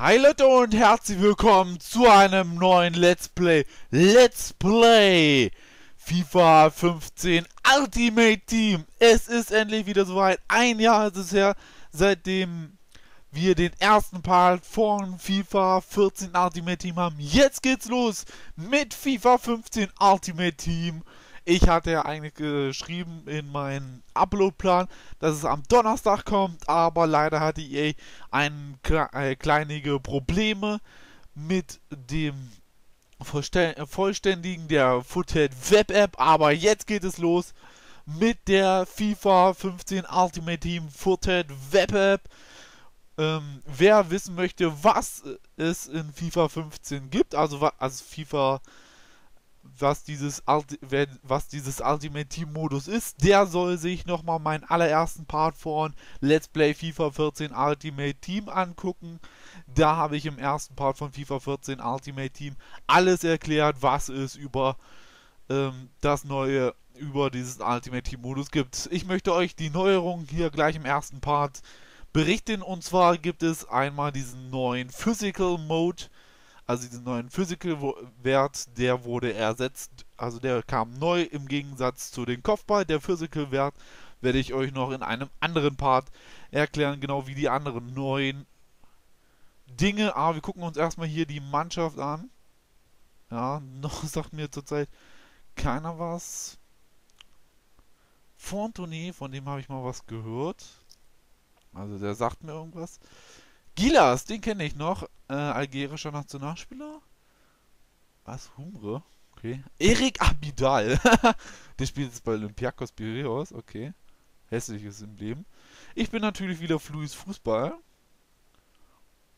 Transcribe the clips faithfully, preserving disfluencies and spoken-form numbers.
Hi Leute und herzlich willkommen zu einem neuen Let's Play. Let's Play FIFA fünfzehn Ultimate Team. Es ist endlich wieder soweit. Ein Jahr ist es her, seitdem wir den ersten Part von FIFA vierzehn Ultimate Team haben. Jetzt geht's los mit FIFA fünfzehn Ultimate Team. Ich hatte ja eigentlich geschrieben in meinen Upload-Plan, dass es am Donnerstag kommt, aber leider hatte E A ein, äh, kleinige Probleme mit dem Vollständigen der F U T Web-App, aber jetzt geht es los mit der FIFA fünfzehn Ultimate Team F U T Web-App. Ähm, wer wissen möchte, was es in FIFA fünfzehn gibt, also, also FIFA... Was dieses, was dieses Ultimate Team Modus ist, der soll sich nochmal meinen allerersten Part von Let's Play FIFA vierzehn Ultimate Team angucken. Da habe ich im ersten Part von FIFA vierzehn Ultimate Team alles erklärt, was es über ähm, das neue, über dieses Ultimate Team Modus gibt. Ich möchte euch die Neuerungen hier gleich im ersten Part berichten, und zwar gibt es einmal diesen neuen Physical Mode. Also diesen neuen Physical-Wert, der wurde ersetzt, also der kam neu im Gegensatz zu den Kopfball. Der Physical-Wert werde ich euch noch in einem anderen Part erklären, genau wie die anderen neuen Dinge. Aber wir gucken uns erstmal hier die Mannschaft an. Ja, noch sagt mir zurzeit keiner was. Fontoni, von dem habe ich mal was gehört. Also der sagt mir irgendwas. Gilas, den kenne ich noch. Äh, algerischer Nationalspieler. Was? Humre? Okay. Erik Abidal. Der spielt jetzt bei Olympiakos Pireos. Okay. Hässliches im Leben. Ich bin natürlich wieder Fluis Fußball.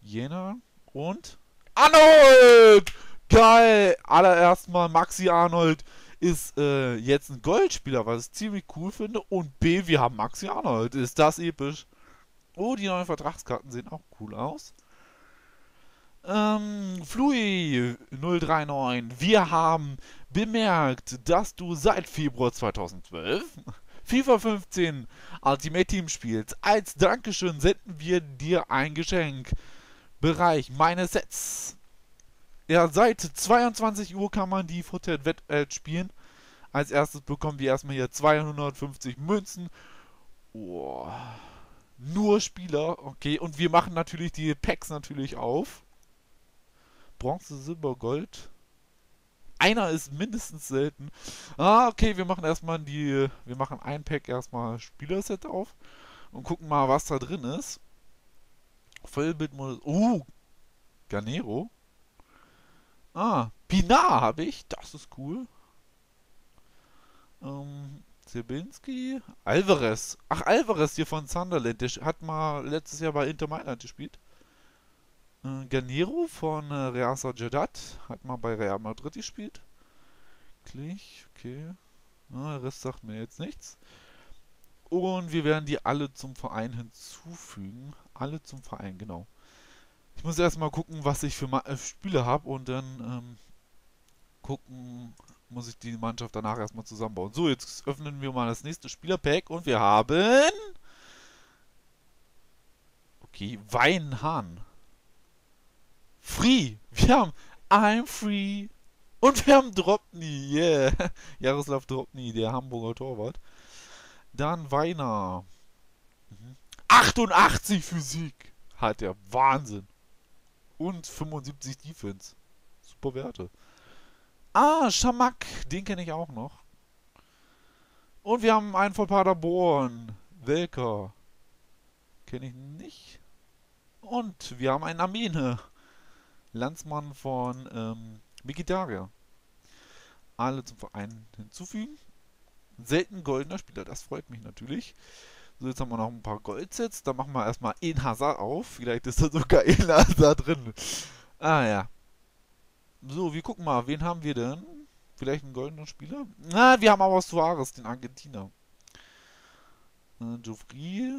Jena. Und Arnold! Geil! Allererst mal, Maxi Arnold ist äh, jetzt ein Goldspieler, was ich ziemlich cool finde. Und B, wir haben Maxi Arnold. Ist das episch. Oh, die neuen Vertragskarten sehen auch cool aus. Ähm, Flui null drei neun, wir haben bemerkt, dass du seit Februar zweitausendzwölf FIFA fünfzehn Ultimate Team spielst. Als Dankeschön senden wir dir ein Geschenk. Bereich meine Sets. Ja, seit zweiundzwanzig Uhr kann man die F U T-Wett spielen. Als erstes bekommen wir erstmal hier zweihundertfünfzig Münzen. Oh. Nur Spieler, okay, und wir machen natürlich die Packs natürlich auf. Bronze, Silber, Gold. Einer ist mindestens selten. Ah, okay, wir machen erstmal die, wir machen ein Pack erstmal Spielerset auf und gucken mal, was da drin ist. Vollbildmodus, oh, Garnero. Ah, Pinar habe ich, das ist cool. Ähm... Zirbinski, Alvarez. Ach, Alvarez hier von Sunderland. Der hat mal letztes Jahr bei Inter Mailand gespielt. Äh, Garnero von äh, Real Madrid hat mal bei Real Madrid gespielt. Klich, okay. Na, der Rest sagt mir jetzt nichts. Und wir werden die alle zum Verein hinzufügen. Alle zum Verein, genau. Ich muss erstmal gucken, was ich für Ma äh, Spiele habe, und dann ähm, gucken... muss ich die Mannschaft danach erstmal zusammenbauen. So, jetzt öffnen wir mal das nächste Spielerpack und wir haben... Okay, Weinhan. Free. Wir haben I'm Free. Und wir haben Dropny. Yeah. Jaroslav Dropny, der Hamburger Torwart. Dann Weiner. Mhm. achtundachtzig Physik. Hat der Wahnsinn. Und fünfundsiebzig Defense. Super Werte. Ah, Schamack, den kenne ich auch noch. Und wir haben einen von Paderborn. Welker. Kenne ich nicht. Und wir haben einen Amine. Landsmann von ähm, Mikitaria. Alle zum Verein hinzufügen. Selten goldener Spieler, das freut mich natürlich. So, jetzt haben wir noch ein paar Goldsets. Da machen wir erstmal El Hazard auf. Vielleicht ist da sogar El Hazard drin. Ah ja. So, wir gucken mal, wen haben wir denn? Vielleicht einen goldenen Spieler? Na, wir haben aber Suarez, den Argentiner. Äh, Joffrey.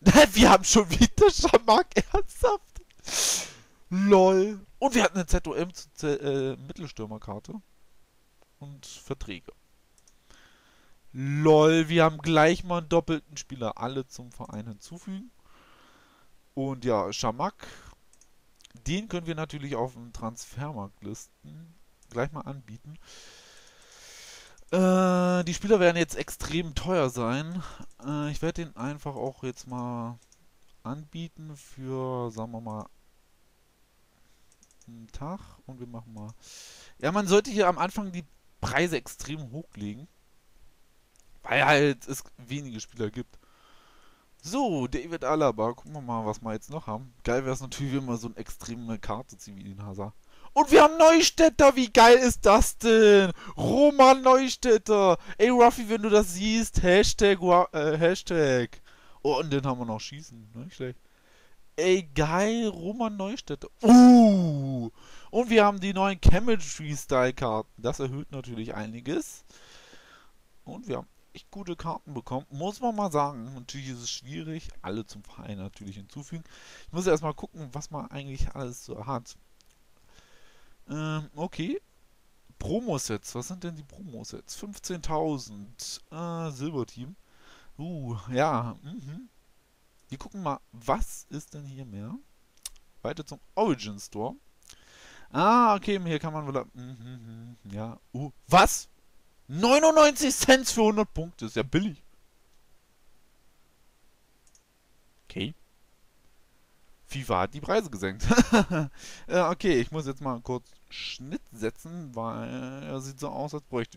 Wir haben schon wieder Schamack, ernsthaft? Lol. Und wir hatten eine Z O M äh, Mittelstürmerkarte. Und Verträge. Lol, wir haben gleich mal einen doppelten Spieler. Alle zum Verein hinzufügen. Und ja, Schamack. Den können wir natürlich auf dem Transfermarkt listen. Gleich mal anbieten. Äh, die Spieler werden jetzt extrem teuer sein. Äh, ich werde den einfach auch jetzt mal anbieten für, sagen wir mal, einen Tag. Und wir machen mal... Ja, man sollte hier am Anfang die Preise extrem hochlegen. Weil halt es wenige Spieler gibt. So, David Alaba. Gucken wir mal, was wir jetzt noch haben. Geil wäre es natürlich, wenn wir so eine extreme Karte ziehen wie den Hazard. Und wir haben Neustädter. Wie geil ist das denn? Roman Neustädter. Ey, Ruffy, wenn du das siehst. Hashtag, äh, Hashtag. Oh, und den haben wir noch schießen. Nicht schlecht. Ey, geil. Roman Neustädter. Uh. Und wir haben die neuen Chemistry-Style-Karten. Das erhöht natürlich einiges. Und wir haben echt gute Karten bekommen, muss man mal sagen. Natürlich ist es schwierig, alle zum Verein natürlich hinzufügen. Ich muss erstmal gucken, was man eigentlich alles so hat. Ähm, okay. Promo-Sets. Was sind denn die Promo-Sets? fünfzehntausend. Äh, Silberteam. Uh, ja. Mhm. Wir gucken mal, was ist denn hier mehr? Weiter zum Origin Store. Ah, okay, hier kann man wieder... Mhm, ja, uh, was? neunundneunzig Cent für hundert Punkte, ist ja billig. Okay. FIFA hat die Preise gesenkt. äh, okay, ich muss jetzt mal kurz Schnitt setzen, weil er sieht so aus, als bräuchte